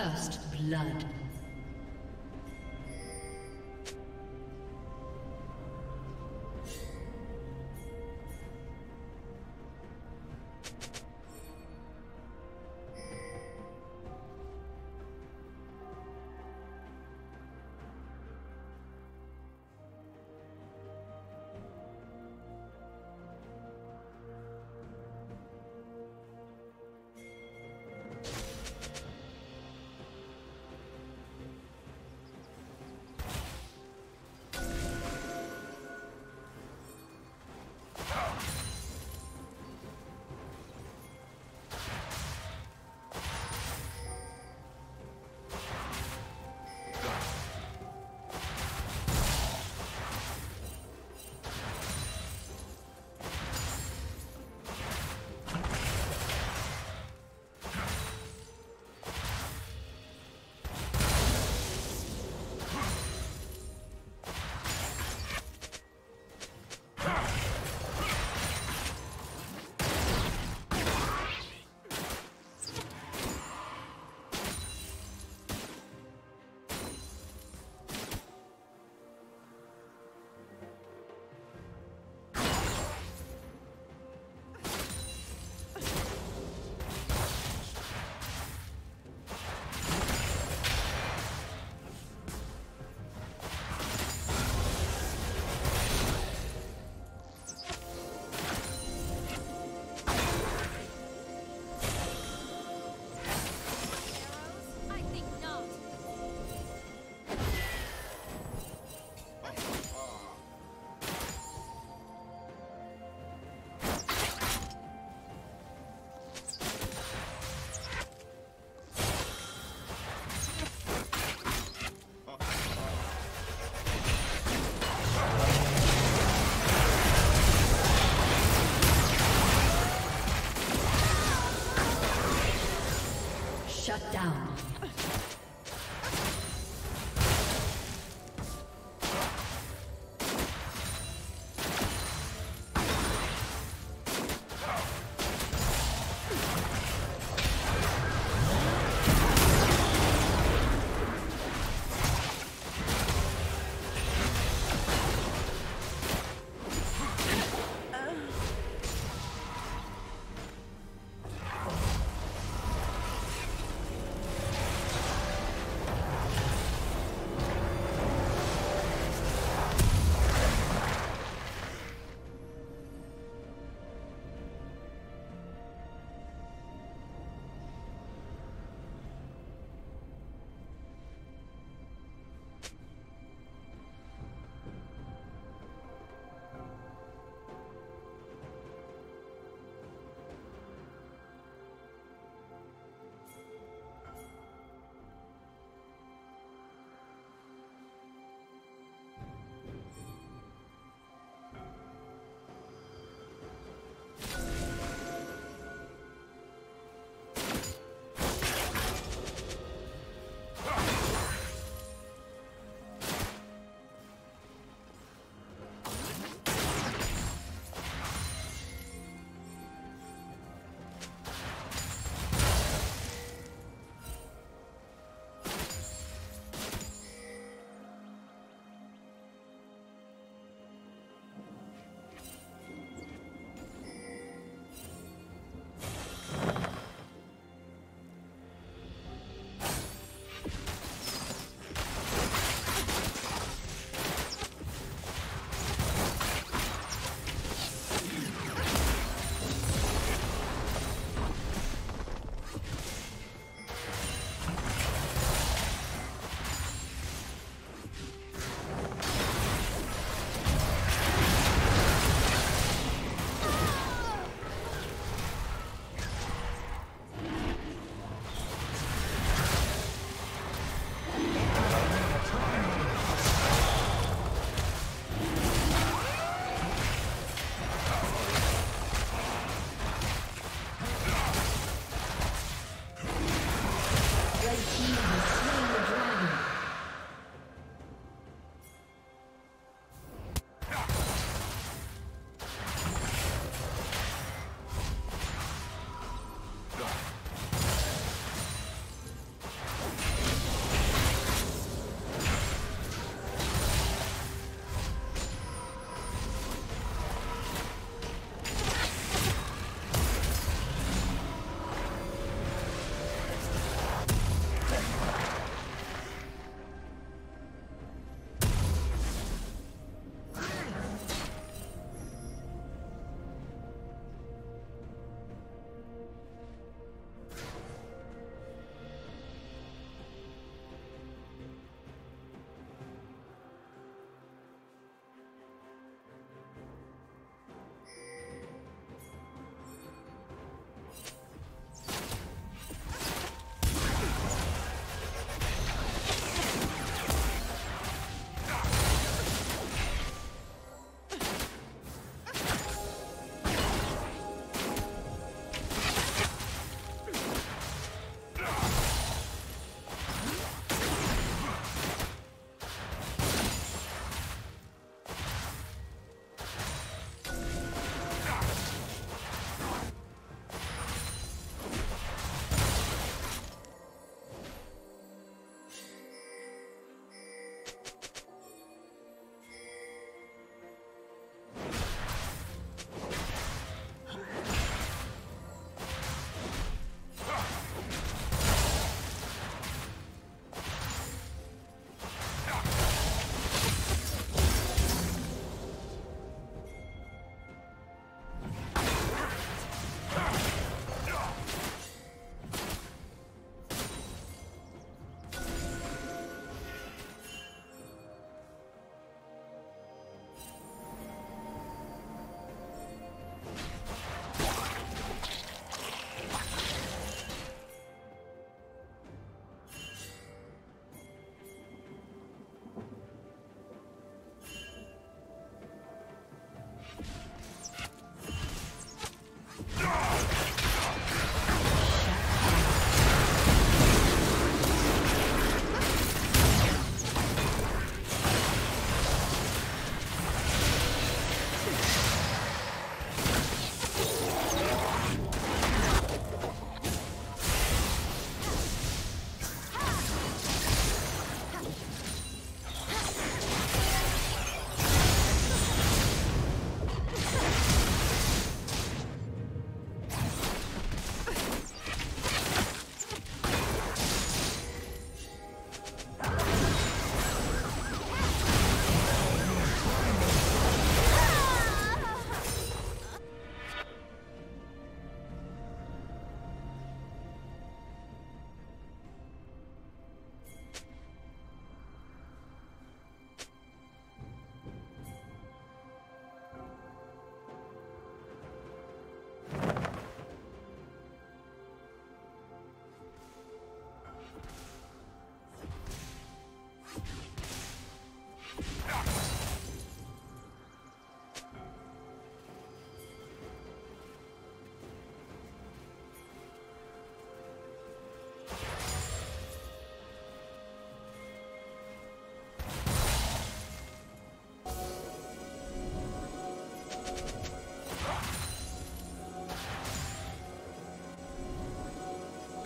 First blood. Shut down.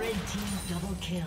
Red team double kill.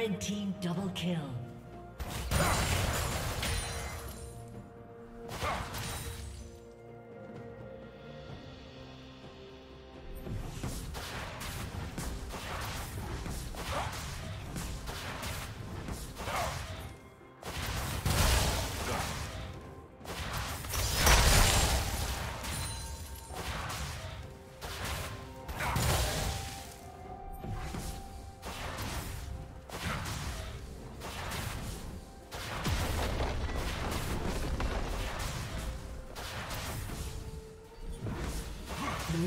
Red team double kill. Blue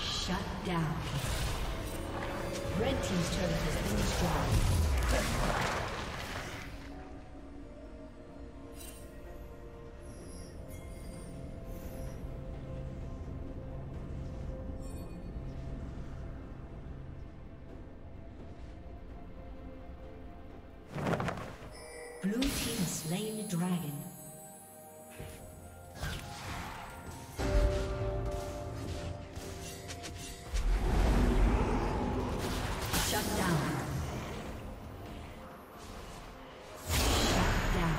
Shut down. Red team's turret has been destroyed. Blue team slain the dragon. Shut down. Shut down.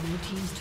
Blue team's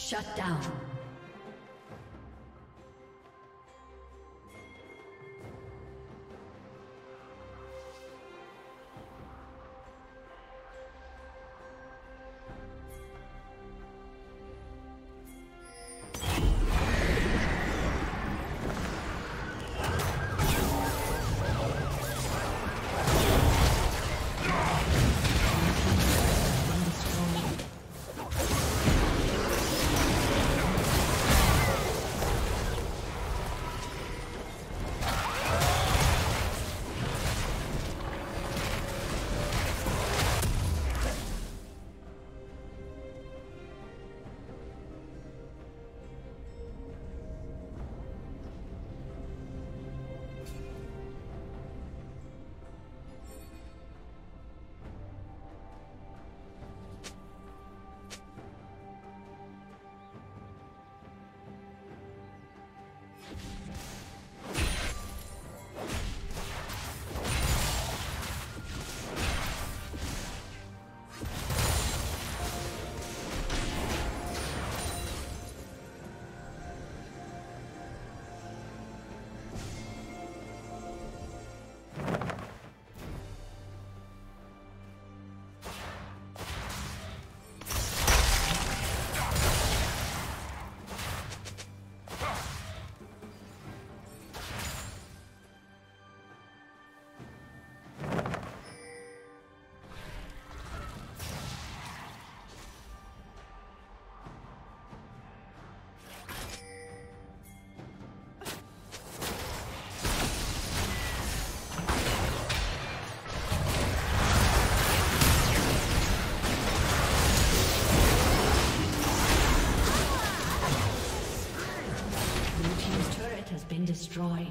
Shut down. destroyed.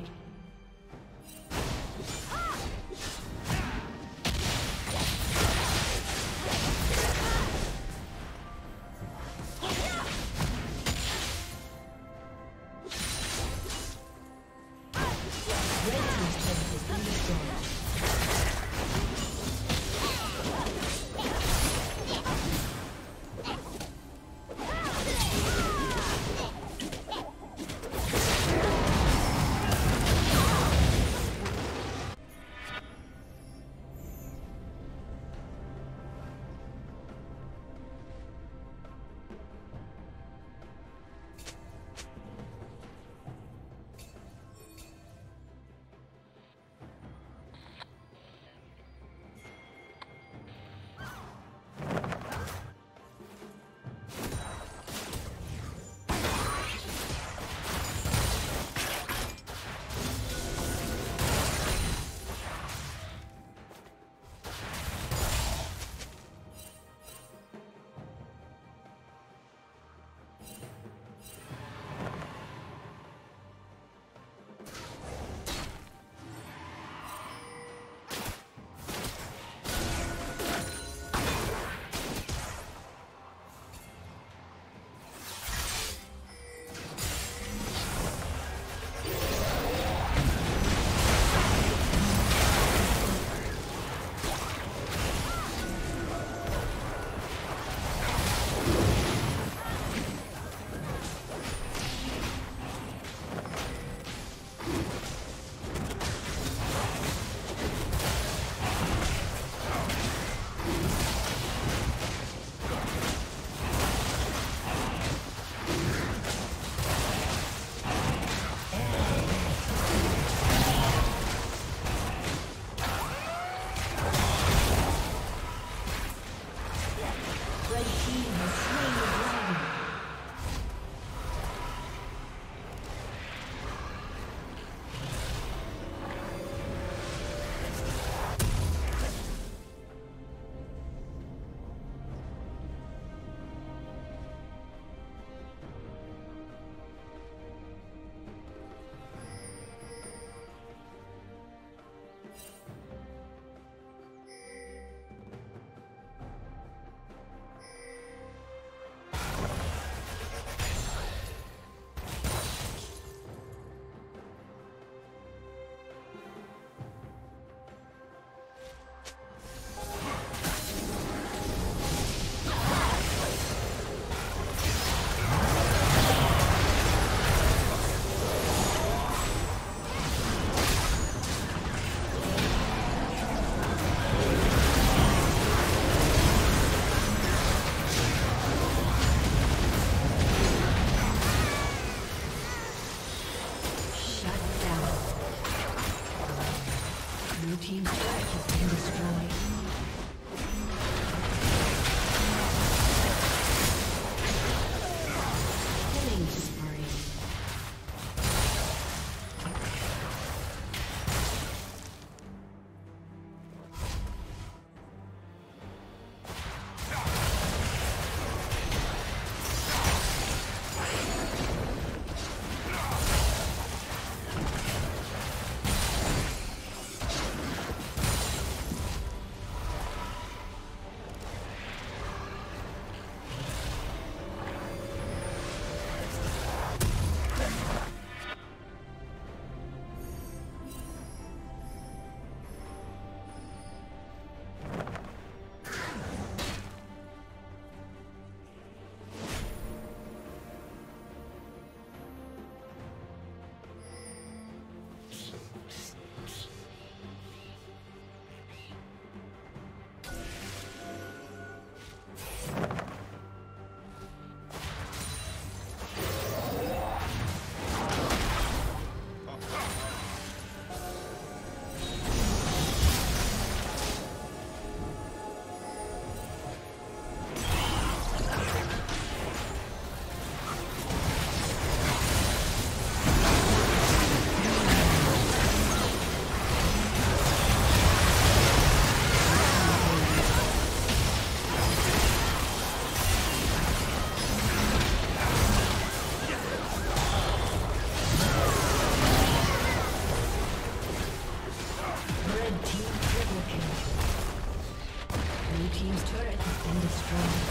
team's turret has been destroyed.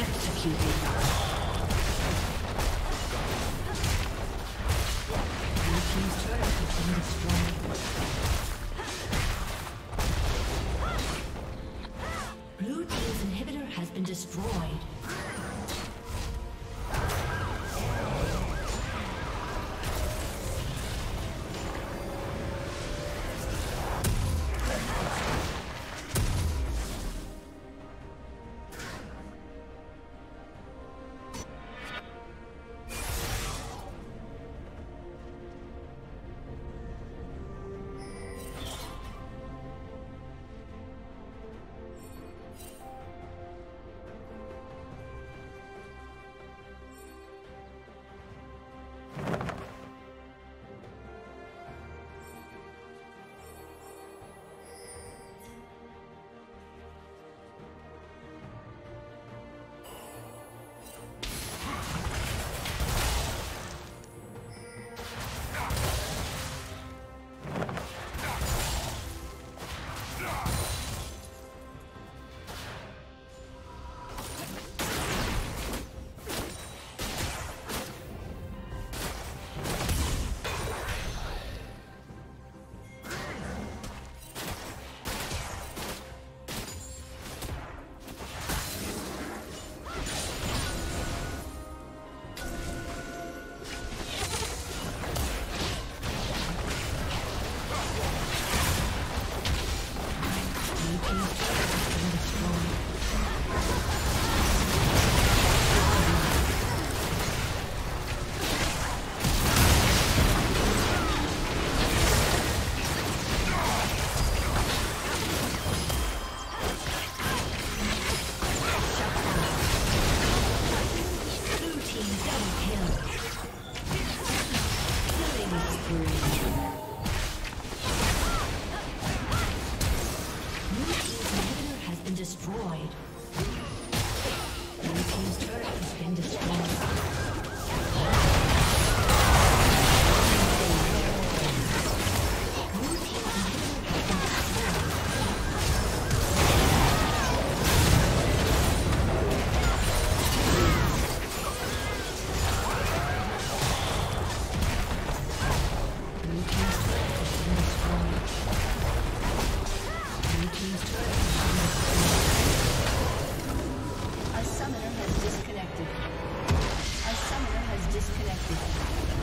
Executed. Your team's turret has been destroyed. Blue team's inhibitor has been destroyed. A summoner has disconnected.